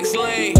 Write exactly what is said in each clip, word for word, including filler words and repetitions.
next lane.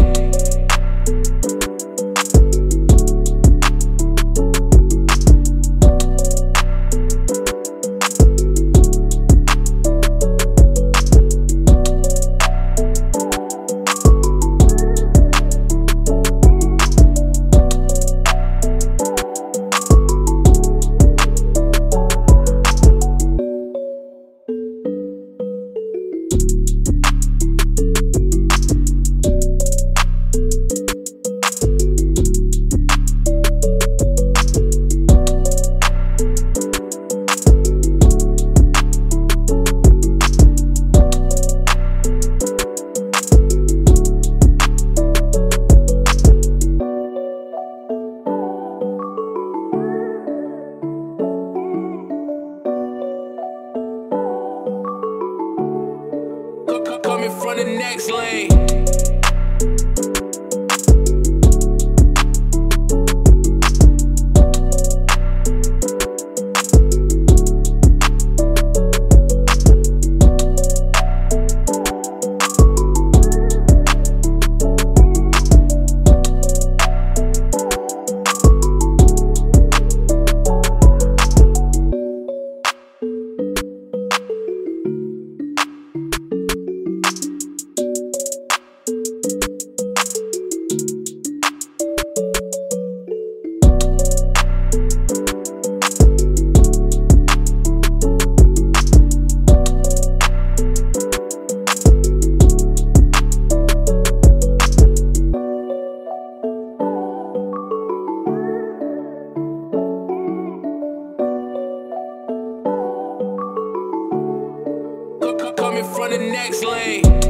Come in front of the next lane. Come in front of the next lane.